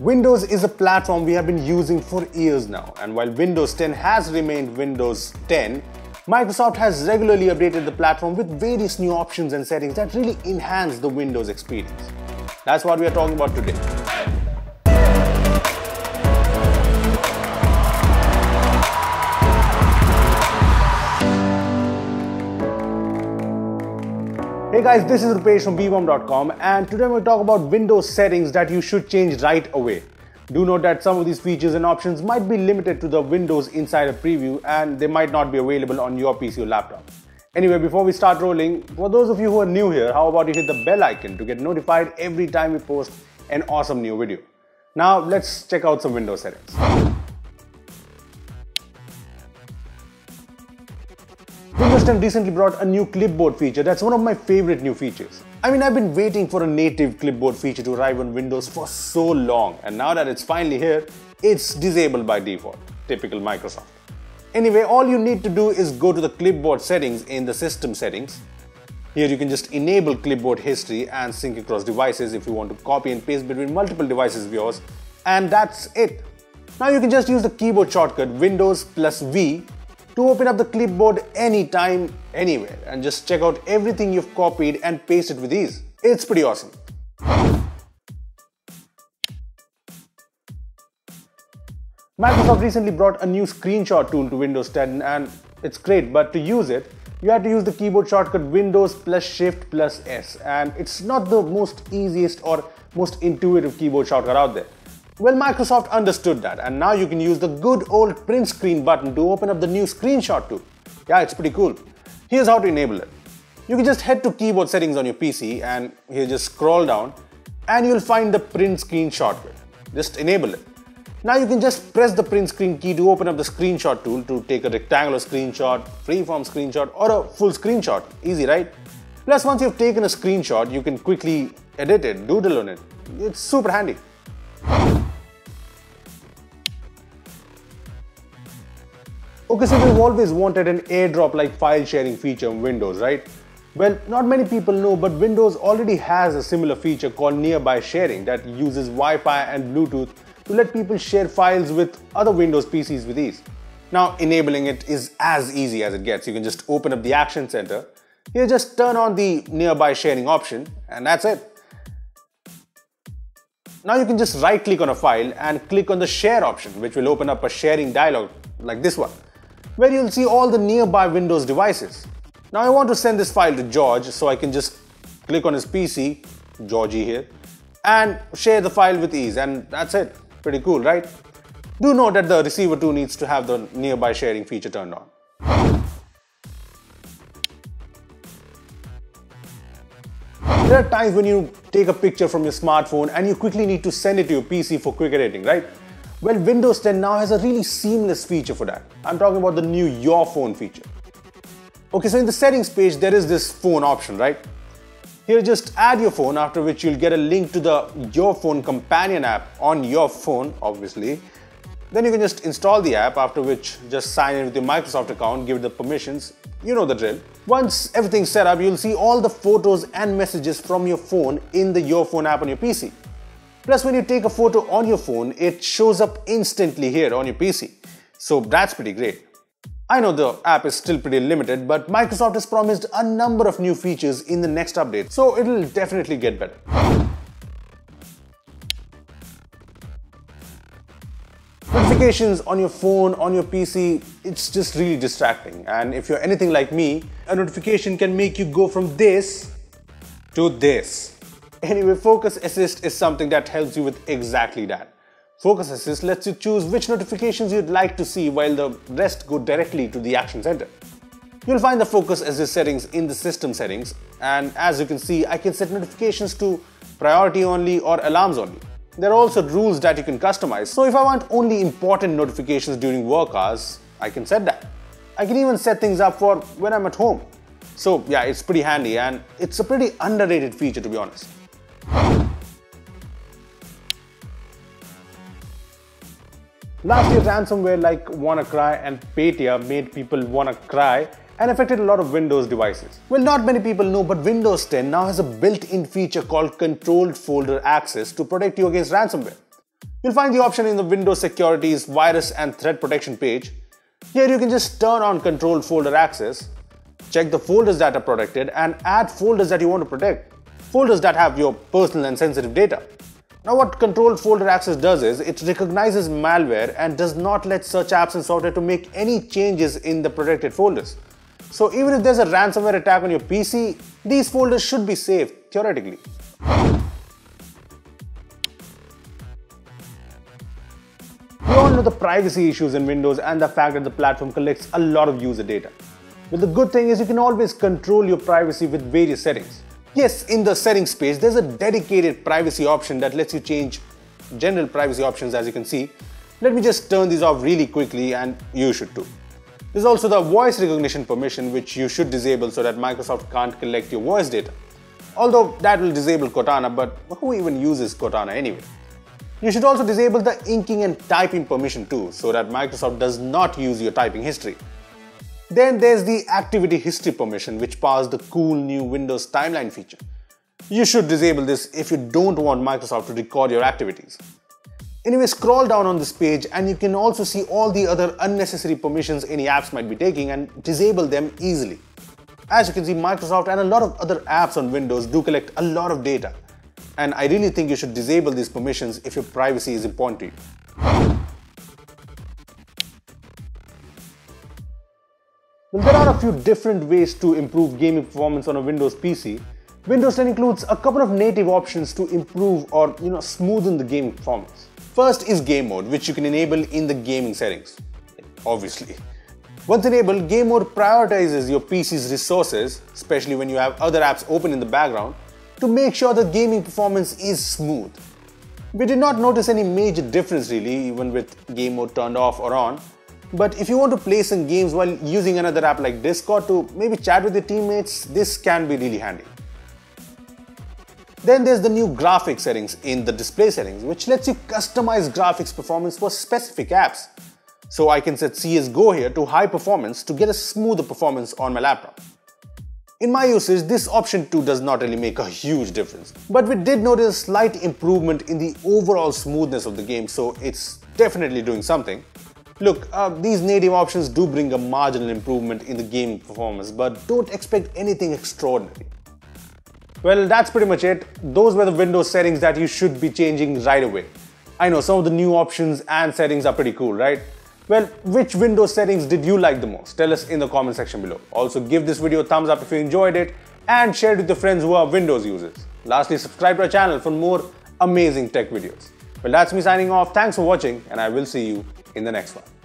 Windows is a platform we have been using for years now, and while Windows 10 has remained Windows 10, Microsoft has regularly updated the platform with various new options and settings that really enhance the Windows experience. That's what we are talking about today. Hey guys, this is Rupesh from Beebom.com, and today we'll talk about Windows settings that you should change right away. Do note that some of these features and options might be limited to the Windows Insider Preview, and they might not be available on your PC or laptop. Anyway, before we start rolling, for those of you who are new here, how about you hit the bell icon to get notified every time we post an awesome new video. Now let's check out some Windows settings. Windows 10 recently brought a new clipboard feature that's one of my favorite new features. I mean, I've been waiting for a native clipboard feature to arrive on Windows for so long, and now that it's finally here, it's disabled by default. Typical Microsoft. Anyway, all you need to do is go to the clipboard settings in the system settings. Here you can just enable clipboard history and sync across devices if you want to copy and paste between multiple devices of yours, and that's it. Now you can just use the keyboard shortcut Windows +V to open up the clipboard anytime, anywhere, and just check out everything you've copied and pasted with ease. It's pretty awesome. Microsoft recently brought a new screenshot tool to Windows 10, and it's great, but to use it, you had to use the keyboard shortcut Windows +Shift +S, and it's not the most easiest or most intuitive keyboard shortcut out there. Well, Microsoft understood that, and now you can use the good old print screen button to open up the new screenshot tool. Yeah, it's pretty cool. Here's how to enable it. You can just head to keyboard settings on your PC, and here just scroll down and you'll find the print screen shortcut. Just enable it. Now you can just press the print screen key to open up the screenshot tool to take a rectangular screenshot, freeform screenshot, or a full screenshot. Easy, right? Plus, once you've taken a screenshot, you can quickly edit it, doodle on it. It's super handy. Okay, so we've always wanted an airdrop-like file sharing feature in Windows, right? Well, not many people know, but Windows already has a similar feature called nearby sharing that uses Wi-Fi and Bluetooth to let people share files with other Windows PCs with ease. Now, enabling it is as easy as it gets. You can just open up the Action Center. Here, just turn on the nearby sharing option, and that's it. Now you can just right-click on a file and click on the Share option, which will open up a sharing dialog like this one, where you'll see all the nearby Windows devices. Now I want to send this file to George, so I can just click on his PC, Georgie here, and share the file with ease, and that's it. Pretty cool, right? Do note that the receiver too needs to have the nearby sharing feature turned on. There are times when you take a picture from your smartphone and you quickly need to send it to your PC for quick editing, right? Well, Windows 10 now has a really seamless feature for that. I'm talking about the new Your Phone feature. Okay, so in the settings page, there is this phone option, right? Here, just add your phone, after which you'll get a link to the Your Phone companion app on your phone, obviously. Then you can just install the app, after which just sign in with your Microsoft account, give it the permissions, you know the drill. Once everything's set up, you'll see all the photos and messages from your phone in the Your Phone app on your PC. Plus, when you take a photo on your phone, it shows up instantly here on your PC. So that's pretty great. I know the app is still pretty limited, but Microsoft has promised a number of new features in the next update, so it'll definitely get better. Notifications on your phone, on your PC, it's just really distracting. And if you're anything like me, a notification can make you go from this to this. Anyway, Focus Assist is something that helps you with exactly that. Focus Assist lets you choose which notifications you'd like to see, while the rest go directly to the Action Center. You'll find the Focus Assist settings in the system settings, and as you can see, I can set notifications to priority only or alarms only. There are also rules that you can customize, so if I want only important notifications during work hours, I can set that. I can even set things up for when I'm at home. So yeah, it's pretty handy, and it's a pretty underrated feature, to be honest. Last year, ransomware like WannaCry and Petya made people wanna cry and affected a lot of Windows devices. Well, not many people know, but Windows 10 now has a built-in feature called Controlled Folder Access to protect you against ransomware. You'll find the option in the Windows Securities Virus and Threat Protection page. Here you can just turn on controlled folder access, check the folders that are protected and add folders that you want to protect, folders that have your personal and sensitive data. Now what controlled folder access does is, it recognizes malware and does not let search apps and software to make any changes in the protected folders. So even if there's a ransomware attack on your PC, these folders should be safe, theoretically. We all know the privacy issues in Windows and the fact that the platform collects a lot of user data. But the good thing is you can always control your privacy with various settings. Yes, in the settings page, there's a dedicated privacy option that lets you change general privacy options, as you can see. Let me just turn these off really quickly, and you should too. There's also the voice recognition permission, which you should disable so that Microsoft can't collect your voice data. Although that will disable Cortana, but who even uses Cortana anyway? You should also disable the inking and typing permission too, so that Microsoft does not use your typing history. Then there's the activity history permission, which powers the cool new Windows timeline feature. You should disable this if you don't want Microsoft to record your activities. Anyway, scroll down on this page and you can also see all the other unnecessary permissions any apps might be taking and disable them easily. As you can see, Microsoft and a lot of other apps on Windows do collect a lot of data. And I really think you should disable these permissions if your privacy is important to you. Well, there are a few different ways to improve gaming performance on a Windows PC. Windows 10 includes a couple of native options to improve or smoothen the gaming performance. First is game mode, which you can enable in the gaming settings, obviously. Once enabled, game mode prioritizes your PC's resources, especially when you have other apps open in the background, to make sure the gaming performance is smooth. We did not notice any major difference really, even with game mode turned off or on, but if you want to play some games while using another app like Discord to maybe chat with your teammates, this can be really handy. Then there's the new graphics settings in the display settings, which lets you customize graphics performance for specific apps. So I can set CS:GO here to high performance to get a smoother performance on my laptop. In my usage, this option too does not really make a huge difference, but we did notice a slight improvement in the overall smoothness of the game, so it's definitely doing something. Look, these native options do bring a marginal improvement in the game performance, but don't expect anything extraordinary. Well, that's pretty much it. Those were the Windows settings that you should be changing right away. I know some of the new options and settings are pretty cool, right? Well, which Windows settings did you like the most? Tell us in the comment section below. Also, give this video a thumbs up if you enjoyed it and share it with your friends who are Windows users. Lastly, subscribe to our channel for more amazing tech videos. Well, that's me signing off. Thanks for watching and I will see you in the next one.